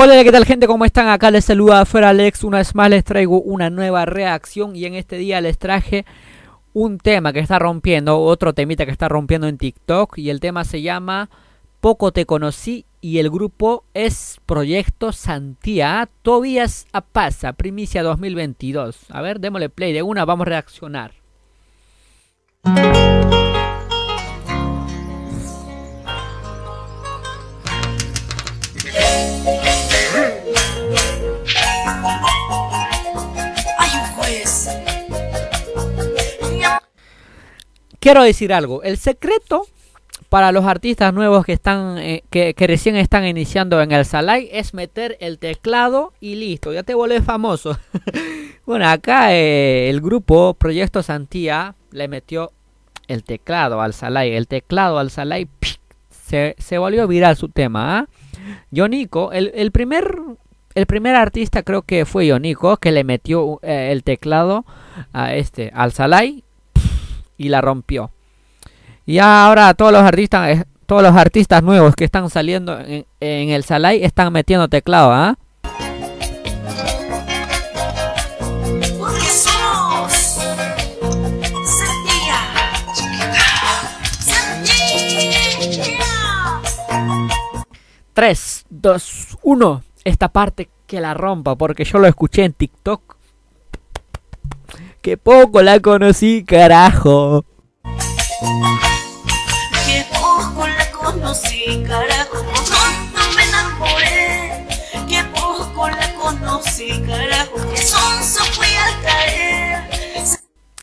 Hola, ¿qué tal, gente? ¿Cómo están? Acá les saluda Fer Alex. Una vez más les traigo una nueva reacción y en este día les traje un tema que está rompiendo, otro temita que está rompiendo en TikTok, y el tema se llama Poco Te Conocí y el grupo es Proyecto Santhia, Tobías a Pasa, primicia 2022. A ver, démosle play de una, vamos a reaccionar. Quiero decir algo, el secreto para los artistas nuevos que están que recién están iniciando en el Salai es meter el teclado y listo, ya te vuelves famoso. Bueno, acá el grupo Proyecto Santhia le metió el teclado al Salai, se volvió viral su tema. Yonico, el primer artista creo que fue Yonico que le metió el teclado a al Salai y la rompió. Y ahora todos los artistas nuevos que están saliendo en el Salai están metiendo teclado, ¿ah? Porque somos Santhia. Santhia. 3, 2, 1. Esta parte que la rompa, porque yo lo escuché en TikTok. Que poco la conocí, carajo. Que poco la conocí, carajo. Por tanto me enamoré. Que poco la conocí, carajo. Que sonso fui al caer.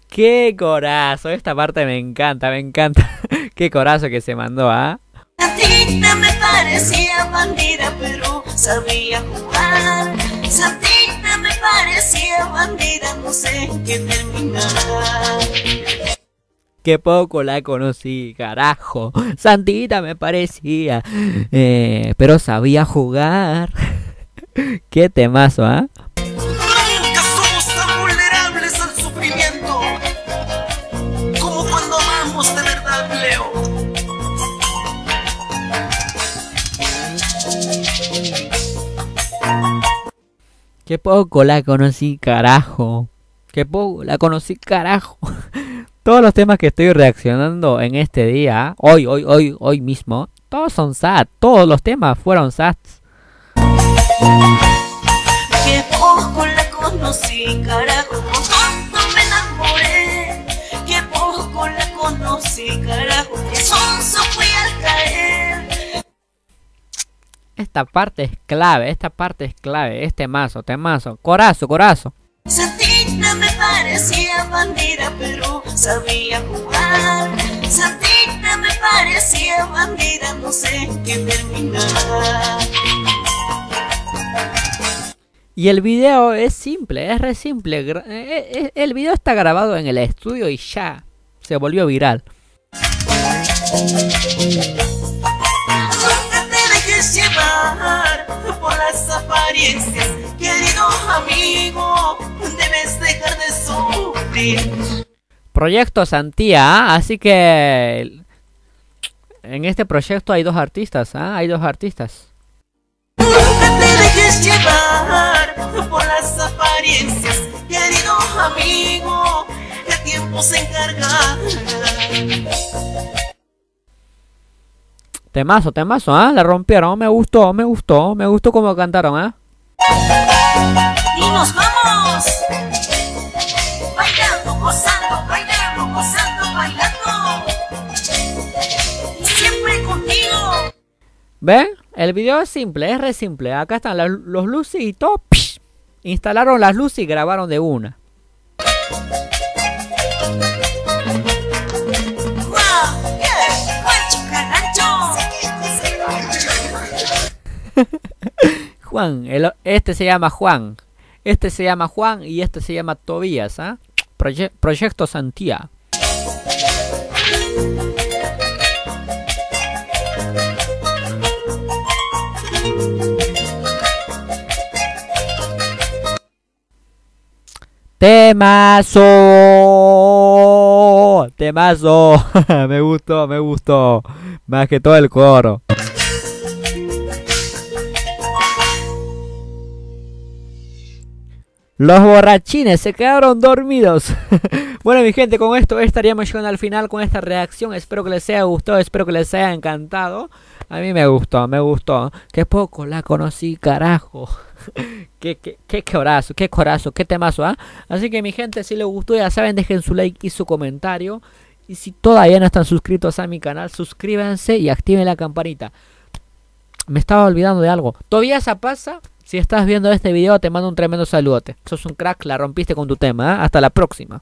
Qué corazo, esta parte me encanta, me encanta. Qué corazo que se mandó, ¿ah? La tinta me parecía bandida, pero sabía jugar. Santhia me parecía bandida, no sé qué terminar. Que poco la conocí, carajo. Santhia me parecía, pero sabía jugar. Qué temazo, ¿ah? ¿Eh? Nunca somos tan vulnerables al sufrimiento como cuando amamos de verdad, Leo. Que poco la conocí, carajo. Que poco la conocí, carajo. Todos los temas que estoy reaccionando en este día, hoy mismo, todos son sad. Todos los temas fueron sad. Que poco la conocí, carajo. Por tanto me enamoré. Que poco la conocí, carajo. Que sonso fui al caer. Esta parte es clave, este temazo, corazo. Santhia me parecía bandida, pero sabía jugar. Santhia me parecía bandida, no sé qué terminar. Y el video es simple, es re simple. El video está grabado en el estudio y ya se volvió viral. Llevar por las apariencias, querido amigo, debes dejar de sufrir. Proyecto Santhia, ¿eh? Así que en este proyecto hay dos artistas, ¿eh? Nunca te dejes llevar por las apariencias, querido amigo, el tiempo se encargará. Temazo, ¿ah? La rompieron, me gustó como cantaron, ¿ah? Y nos vamos bailando, gozando, siempre contigo. ¿Ven? El video es simple, es re simple. Acá están los luces y todo. ¡Pish! Instalaron las luces y grabaron de una. Juan, este se llama Juan, y este se llama Tobías, ¿ah? ¿Eh? Proyecto Santhia. Temazo. Me gustó, más que todo el coro. Los borrachines se quedaron dormidos. Bueno, mi gente, con esto estaríamos llegando al final con esta reacción. Espero que les haya gustado, espero que les haya encantado. A mí me gustó, me gustó. Qué poco la conocí, carajo. Qué corazo, qué temazo, ¿ah? Así que mi gente, si les gustó, ya saben, dejen su like y su comentario. Y si todavía no están suscritos a mi canal, suscríbanse y activen la campanita. Me estaba olvidando de algo. Todavía esa pasa. Si estás viendo este video, te mando un tremendo saludote. Sos un crack, la rompiste con tu tema, ¿eh? Hasta la próxima.